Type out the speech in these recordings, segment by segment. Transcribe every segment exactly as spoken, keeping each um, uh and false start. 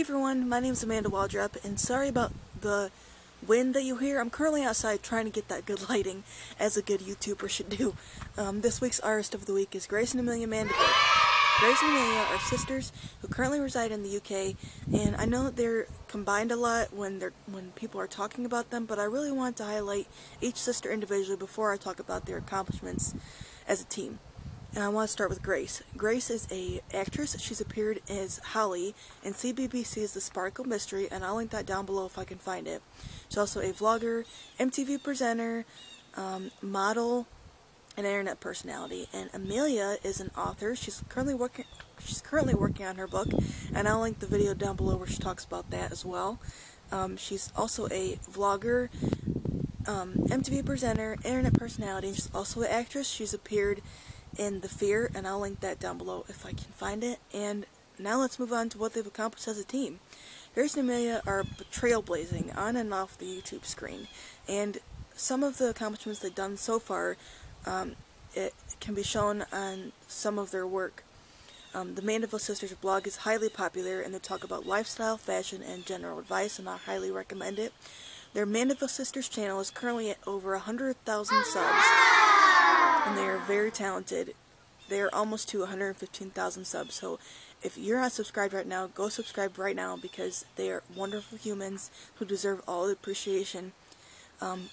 Hey everyone, my name is Amanda Waldrop, and sorry about the wind that you hear. I'm currently outside trying to get that good lighting, as a good YouTuber should do. Um, this week's artist of the week is Grace and Amelia Mandeville. Grace and Amelia are sisters who currently reside in the U K, and I know that they're combined a lot when they're when people are talking about them, but I really want to highlight each sister individually before I talk about their accomplishments as a team. And I want to start with Grace. Grace is an actress. She's appeared as Holly in C B B C's The Sparticle Mystery, and I'll link that down below if I can find it. She's also a vlogger, M T V presenter, um, model, and internet personality. And Amelia is an author. She's currently working. She's currently working on her book, and I'll link the video down below where she talks about that as well. Um, she's also a vlogger, um, M T V presenter, internet personality. And she's also an actress. She's appeared in The Fear, and I'll link that down below if I can find it. And now let's move on to what they've accomplished as a team. Grace and Amelia are trailblazing on and off the YouTube screen, and some of the accomplishments they've done so far, um, it can be shown on some of their work. Um, the Mandeville Sisters blog is highly popular, and they talk about lifestyle, fashion, and general advice, and I highly recommend it. Their Mandeville Sisters channel is currently at over one hundred thousand subs. And they are very talented. They are almost to one hundred fifteen thousand subs, so if you're not subscribed right now, go subscribe right now, because they are wonderful humans who deserve all the appreciation. Um,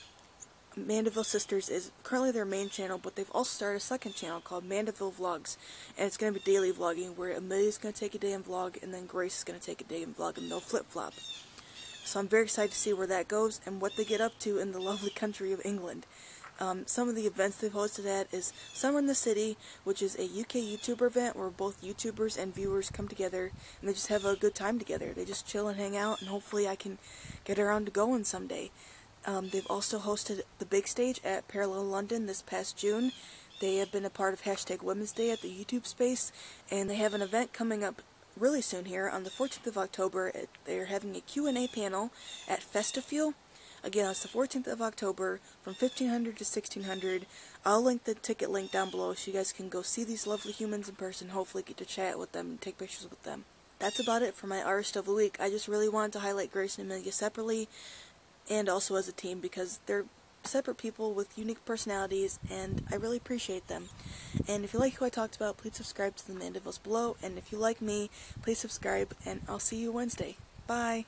Mandeville Sisters is currently their main channel, but they've also started a second channel called Mandeville Vlogs, and it's going to be daily vlogging, where Amelia's going to take a day and vlog, and then Grace is going to take a day and vlog, and they'll flip-flop. So I'm very excited to see where that goes and what they get up to in the lovely country of England. Um, some of the events they've hosted at is Summer in the City, which is a U K YouTuber event where both YouTubers and viewers come together and they just have a good time together. They just chill and hang out, and hopefully I can get around to going someday. Um, they've also hosted the big stage at Parallel London this past June. They have been a part of Hashtag Women's Day at the YouTube Space, and they have an event coming up really soon here on the fourteenth of October. They're having a Q and A panel at Festifeel. Again, it's the fourteenth of October from fifteen hundred to sixteen hundred. I'll link the ticket link down below so you guys can go see these lovely humans in person, hopefully get to chat with them and take pictures with them. That's about it for my artist of the week. I just really wanted to highlight Grace and Amelia separately and also as a team, because they're separate people with unique personalities, and I really appreciate them. And if you like who I talked about, please subscribe to the Mandevilles below, and if you like me, please subscribe, and I'll see you Wednesday. Bye!